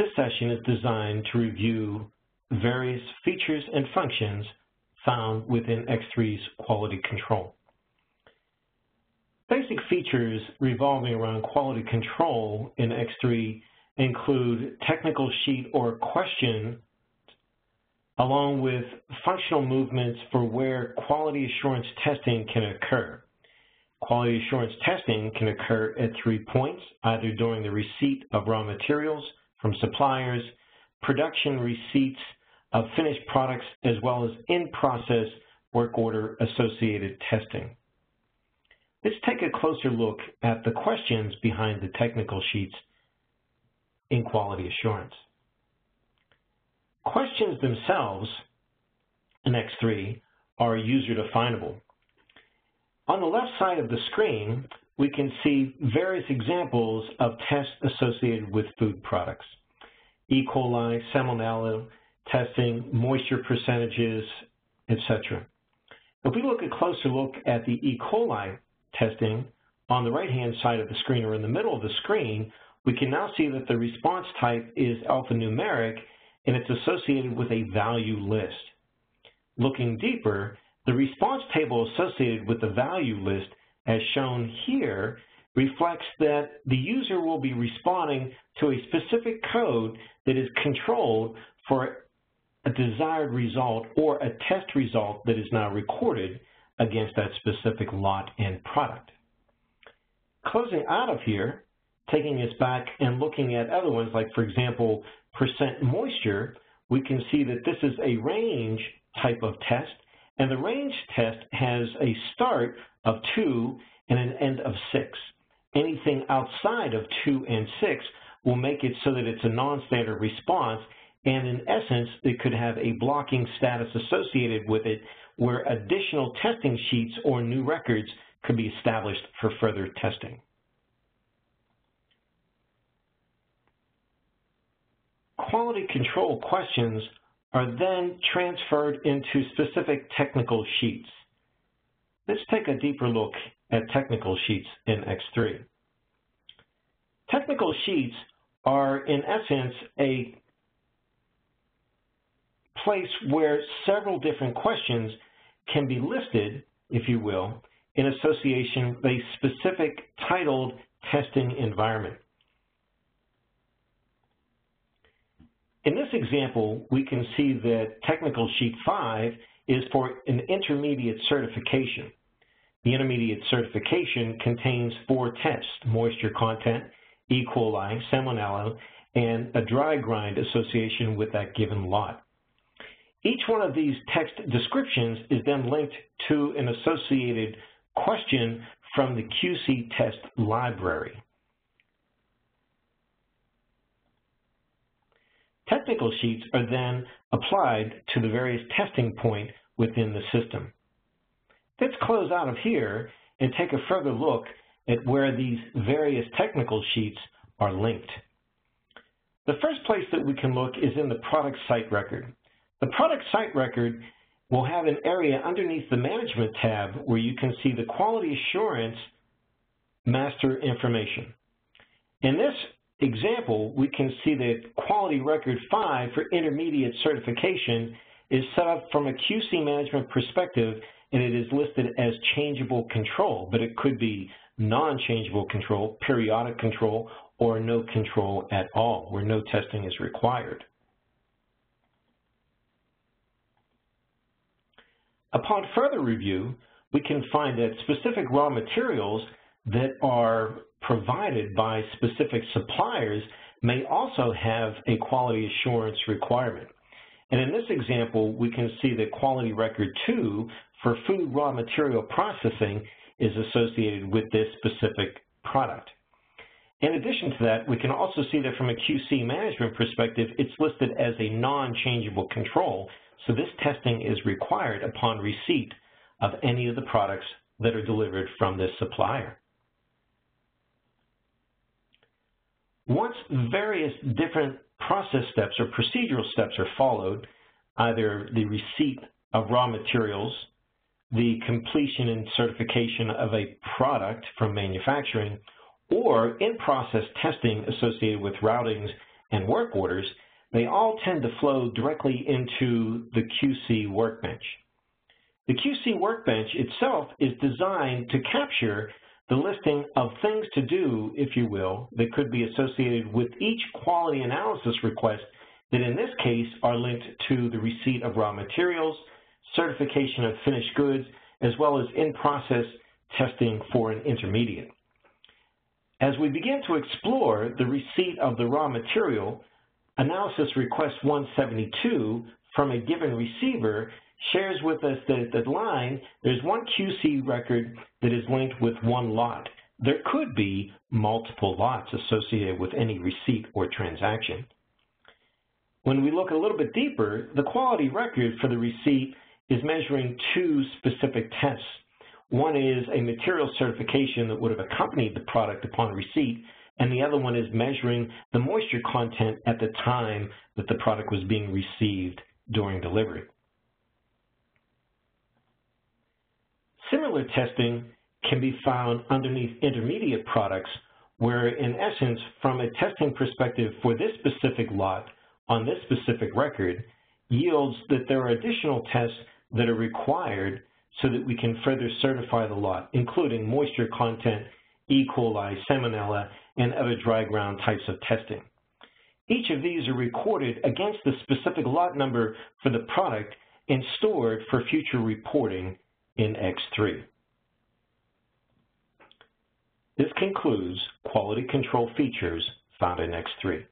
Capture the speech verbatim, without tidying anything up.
This session is designed to review various features and functions found within X three's quality control. Basic features revolving around quality control in X three include technical sheet or question, along with functional movements for where quality assurance testing can occur. Quality assurance testing can occur at three points, either during the receipt of raw materials from suppliers, production receipts of finished products, as well as in-process work order-associated testing. Let's take a closer look at the questions behind the technical sheets in quality assurance. Questions themselves in X three are user-definable. On the left side of the screen, we can see various examples of tests associated with food products. E. coli, Salmonella testing, moisture percentages, et cetera. If we look a closer look at the E. coli testing on the right-hand side of the screen or in the middle of the screen, we can now see that the response type is alphanumeric and it's associated with a value list. Looking deeper, the response table associated with the value list, as shown here, reflects that the user will be responding to a specific code that is controlled for a desired result or a test result that is now recorded against that specific lot and product. Closing out of here, taking us back and looking at other ones, like for example, percent moisture, we can see that this is a range type of test, and the range test has a start of two and an end of six. Anything outside of two and six will make it so that it's a non-standard response, and in essence, it could have a blocking status associated with it where additional testing sheets or new records could be established for further testing. Quality control questions are then transferred into specific technical sheets. Let's take a deeper look at technical sheets in X three. Technical sheets are, in essence, a place where several different questions can be listed, if you will, in association with a specific titled testing environment. In this example, we can see that technical sheet five is for an intermediate certification. The intermediate certification contains four tests: moisture content, E. coli, Salmonella, and a dry grind association with that given lot. Each one of these text descriptions is then linked to an associated question from the Q C test library. Technical sheets are then applied to the various testing points within the system. Let's close out of here and take a further look at where these various technical sheets are linked. The first place that we can look is in the product site record. The product site record will have an area underneath the management tab where you can see the quality assurance master information. In this example, we can see that quality record five for intermediate certification is set up from a Q C management perspective, and it is listed as changeable control, but it could be non-changeable control, periodic control, or no control at all, where no testing is required. Upon further review, we can find that specific raw materials that are provided by specific suppliers may also have a quality assurance requirement. And in this example, we can see that quality record two for food raw material processing is associated with this specific product. In addition to that, we can also see that from a Q C management perspective, it's listed as a non-changeable control, so this testing is required upon receipt of any of the products that are delivered from this supplier. Once various different process steps or procedural steps are followed, either the receipt of raw materials, the completion and certification of a product from manufacturing, or in-process testing associated with routings and work orders, they all tend to flow directly into the Q C workbench. The Q C workbench itself is designed to capture the listing of things to do, if you will, that could be associated with each quality analysis request that in this case are linked to the receipt of raw materials, certification of finished goods, as well as in-process testing for an intermediate. As we begin to explore the receipt of the raw material, analysis request one seventy-two from a given receiver shares with us that at the line, there's one Q C record that is linked with one lot. There could be multiple lots associated with any receipt or transaction. When we look a little bit deeper, the quality record for the receipt is measuring two specific tests. One is a material certification that would have accompanied the product upon receipt, and the other one is measuring the moisture content at the time that the product was being received during delivery. Similar testing can be found underneath intermediate products, where in essence, from a testing perspective for this specific lot on this specific record, yields that there are additional tests that are required so that we can further certify the lot, including moisture content, E. coli, Salmonella, and other dry ground types of testing. Each of these are recorded against the specific lot number for the product and stored for future reporting in X three. This concludes quality control features found in X three.